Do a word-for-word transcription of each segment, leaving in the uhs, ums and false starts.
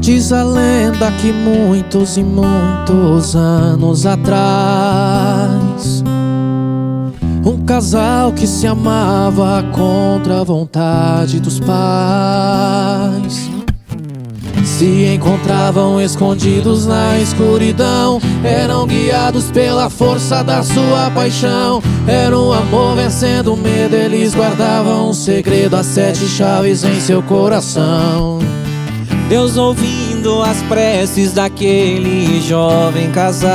Diz a lenda que muitos e muitos anos atrás, um casal que se amava contra a vontade dos pais se encontravam escondidos na escuridão. Eram guiados pela força da sua paixão. Era o amor vencendo o medo. Eles guardavam um segredo, as sete chaves em seu coração. Deus, ouvindo as preces daquele jovem casal,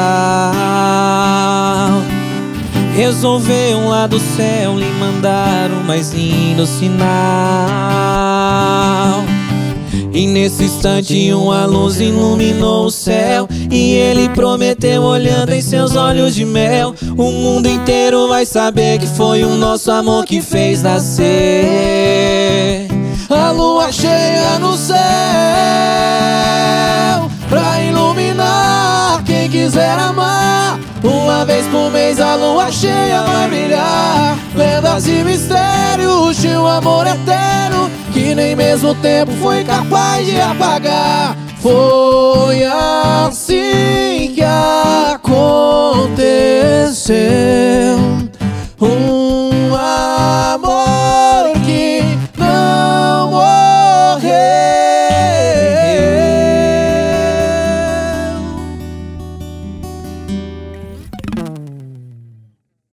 resolveu lá do céu lhe mandar o mais lindo sinal. E nesse instante uma luz iluminou o céu, e ele prometeu olhando em seus olhos de mel: o mundo inteiro vai saber que foi o nosso amor que fez nascer a lua cheia no céu, pra iluminar quem quiser amar. Uma vez por mês a lua cheia vai brilhar. Lendas e mistérios de um amor eterno que nem mesmo o tempo foi capaz de apagar. Foi a